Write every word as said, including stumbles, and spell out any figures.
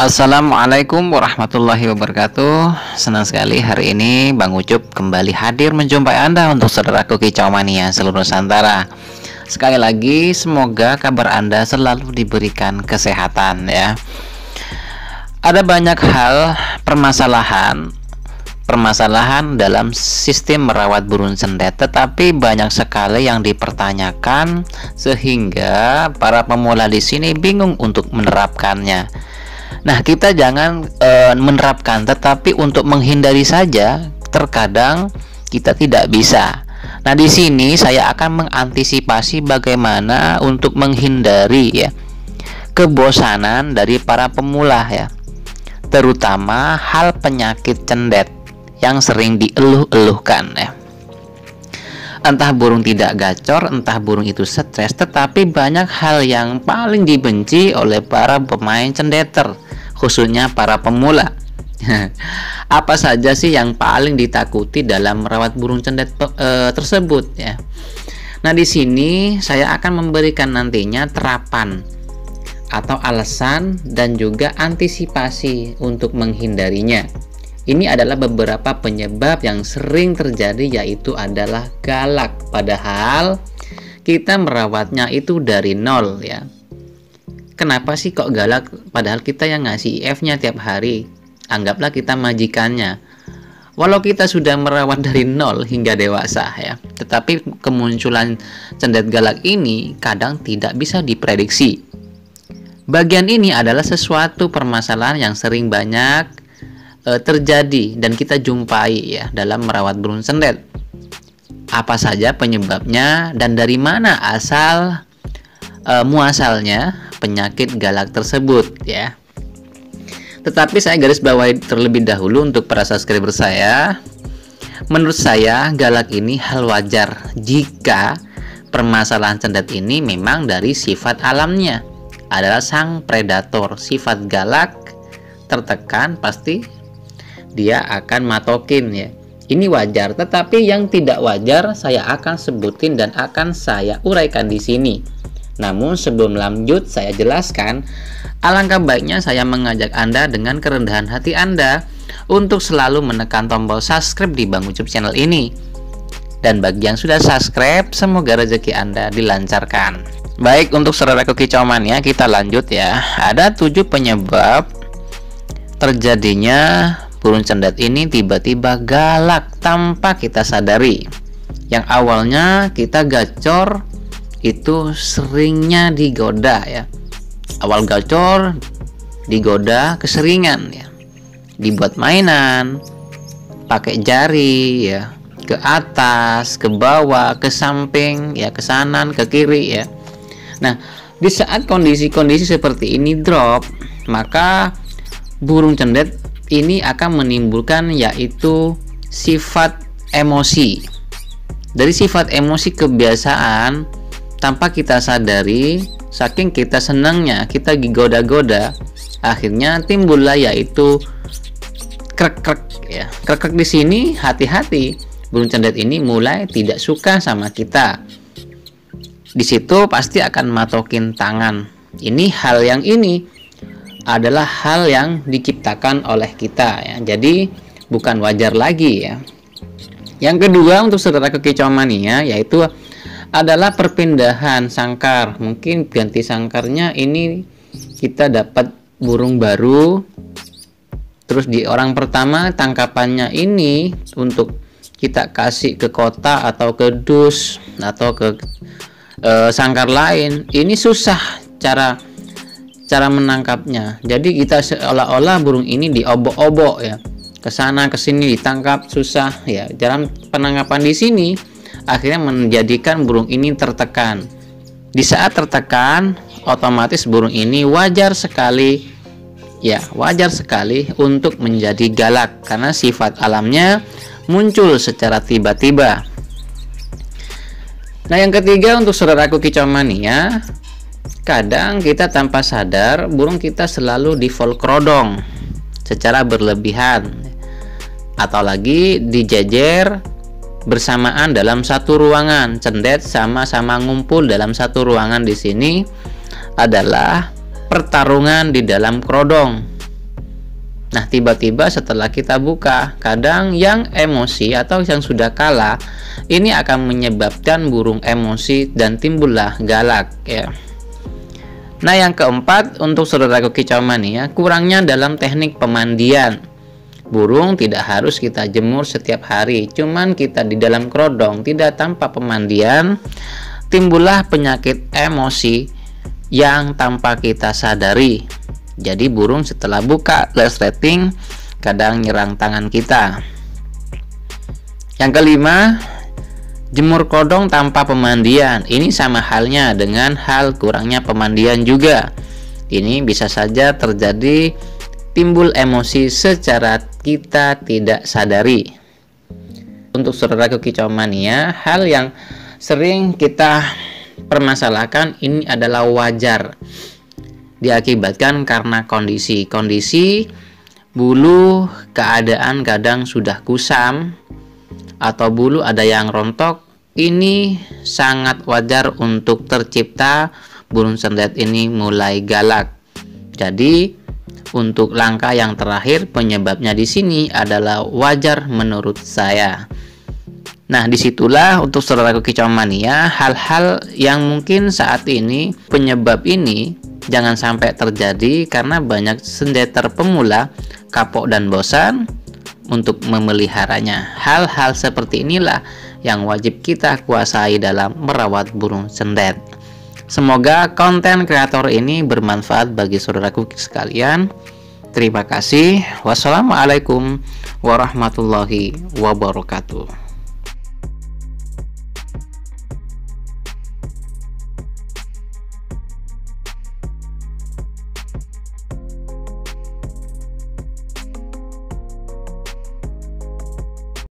Assalamualaikum warahmatullahi wabarakatuh. Senang sekali hari ini Bang Ucup kembali hadir menjumpai Anda untuk saudaraku kicau mania seluruh Nusantara. Sekali lagi semoga kabar Anda selalu diberikan kesehatan ya. Ada banyak hal permasalahan permasalahan dalam sistem merawat burung cendet, tetapi banyak sekali yang dipertanyakan sehingga para pemula di sini bingung untuk menerapkannya. Nah, kita jangan e, menerapkan, tetapi untuk menghindari saja terkadang kita tidak bisa. Nah, di sini saya akan mengantisipasi bagaimana untuk menghindari ya kebosanan dari para pemula ya. Terutama hal penyakit cendet yang sering dieluh-eluhkan ya. Entah burung tidak gacor, entah burung itu stres, tetapi banyak hal yang paling dibenci oleh para pemain cendeter, khususnya para pemula. Apa saja sih yang paling ditakuti dalam merawat burung cendet e, tersebut ya? Nah, di sini saya akan memberikan nantinya terapan atau alasan dan juga antisipasi untuk menghindarinya. Ini adalah beberapa penyebab yang sering terjadi, yaitu adalah galak, padahal kita merawatnya itu dari nol ya. Kenapa sih kok galak, padahal kita yang ngasih I F-nya tiap hari? Anggaplah kita majikannya. Walau kita sudah merawat dari nol hingga dewasa ya, tetapi kemunculan cendet galak ini kadang tidak bisa diprediksi. Bagian ini adalah sesuatu permasalahan yang sering banyak terjadi dan kita jumpai ya dalam merawat burung cendet. Apa saja penyebabnya dan dari mana asal e, muasalnya penyakit galak tersebut ya. Tetapi saya garis bawahi terlebih dahulu untuk para subscriber saya. Menurut saya galak ini hal wajar jika permasalahan cendet ini memang dari sifat alamnya adalah sang predator. Sifat galak tertekan pasti dia akan matokin ya. Ini wajar, tetapi yang tidak wajar saya akan sebutin dan akan saya uraikan di sini. Namun sebelum lanjut saya jelaskan, alangkah baiknya saya mengajak Anda dengan kerendahan hati Anda untuk selalu menekan tombol subscribe di Bang Ucup Channel ini. Dan bagi yang sudah subscribe, semoga rezeki Anda dilancarkan. Baik, untuk saudara kekicauan ya, kita lanjut ya. Ada tujuh penyebab terjadinya burung cendet ini tiba-tiba galak tanpa kita sadari. Yang awalnya kita gacor itu seringnya digoda ya. Awal gacor digoda keseringan ya. Dibuat mainan, pakai jari ya, ke atas, ke bawah, ke samping ya, ke kanan, ke kiri ya. Nah, di saat kondisi-kondisi seperti ini drop, maka burung cendet ini akan menimbulkan yaitu sifat emosi. Dari sifat emosi kebiasaan tanpa kita sadari, saking kita senangnya kita digoda-goda, akhirnya timbullah yaitu krek-krek ya. Krek-krek di sini hati-hati, burung cendet ini mulai tidak suka sama kita. Di situ pasti akan matokin tangan. Ini hal yang ini adalah hal yang diciptakan oleh kita ya. Jadi bukan wajar lagi ya. Yang kedua untuk saudara kekicauan mania yaitu adalah perpindahan sangkar. Mungkin ganti sangkarnya ini kita dapat burung baru. Terus di orang pertama tangkapannya ini untuk kita kasih ke kota atau ke dus atau ke e, sangkar lain. Ini susah cara cara menangkapnya. Jadi kita seolah-olah burung ini diobok-obok ya, kesana kesini ditangkap susah ya. Dalam penangkapan di sini akhirnya menjadikan burung ini tertekan. Di saat tertekan, otomatis burung ini wajar sekali ya, wajar sekali untuk menjadi galak karena sifat alamnya muncul secara tiba-tiba. Nah, yang ketiga untuk saudaraku kicau mania, kadang kita tanpa sadar burung kita selalu divolkrodong secara berlebihan atau lagi dijejer bersamaan dalam satu ruangan. Cendet sama-sama ngumpul dalam satu ruangan di sini adalah pertarungan di dalam kerodong. Nah, tiba-tiba setelah kita buka, kadang yang emosi atau yang sudah kalah ini akan menyebabkan burung emosi dan timbullah galak, ya. Nah, yang keempat untuk saudaraku kicauania, kurangnya dalam teknik pemandian. Burung tidak harus kita jemur setiap hari, cuman kita di dalam kerodong tidak tanpa pemandian, timbullah penyakit emosi yang tanpa kita sadari. Jadi burung setelah buka resleting kadang nyerang tangan kita. Yang kelima, jemur kodong tanpa pemandian. Ini sama halnya dengan hal kurangnya pemandian juga. Ini bisa saja terjadi timbul emosi secara kita tidak sadari. Untuk saudaraku kicauania, hal yang sering kita permasalahkan ini adalah wajar diakibatkan karena kondisi-kondisi bulu, keadaan kadang sudah kusam atau bulu ada yang rontok. Ini sangat wajar untuk tercipta burung cendet ini mulai galak. Jadi untuk langkah yang terakhir, penyebabnya di sini adalah wajar menurut saya. Nah, disitulah untuk saudaraku kicauania, hal-hal yang mungkin saat ini penyebab ini jangan sampai terjadi karena banyak sendeter pemula kapok dan bosan untuk memeliharanya. Hal-hal seperti inilah yang wajib kita kuasai dalam merawat burung cendet. Semoga konten kreator ini bermanfaat bagi saudaraku sekalian. Terima kasih. Wassalamualaikum warahmatullahi wabarakatuh.